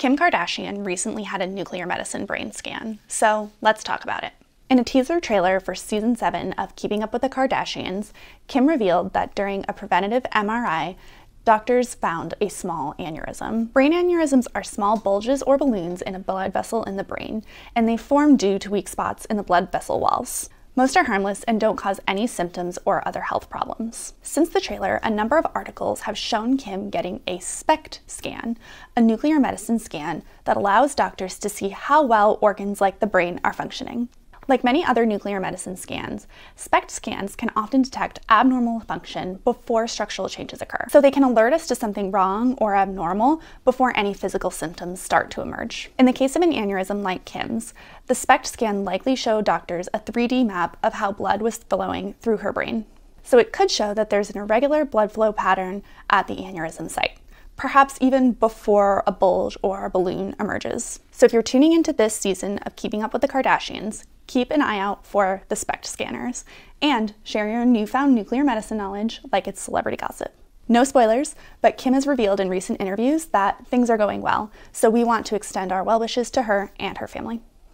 Kim Kardashian recently had a nuclear medicine brain scan, so let's talk about it. In a teaser trailer for season 7 of Keeping Up with the Kardashians, Kim revealed that during a preventative MRI, doctors found a small aneurysm. Brain aneurysms are small bulges or balloons in a blood vessel in the brain, and they form due to weak spots in the blood vessel walls. Most are harmless and don't cause any symptoms or other health problems. Since the trailer, a number of articles have shown Kim getting a SPECT scan, a nuclear medicine scan that allows doctors to see how well organs like the brain are functioning. Like many other nuclear medicine scans, SPECT scans can often detect abnormal function before structural changes occur. So they can alert us to something wrong or abnormal before any physical symptoms start to emerge. In the case of an aneurysm like Kim's, the SPECT scan likely showed doctors a 3D map of how blood was flowing through her brain. So it could show that there's an irregular blood flow pattern at the aneurysm site, perhaps even before a bulge or a balloon emerges. So if you're tuning into this season of Keeping Up with the Kardashians, keep an eye out for the SPECT scanners, and share your newfound nuclear medicine knowledge like it's celebrity gossip. No spoilers, but Kim has revealed in recent interviews that things are going well, so we want to extend our well wishes to her and her family.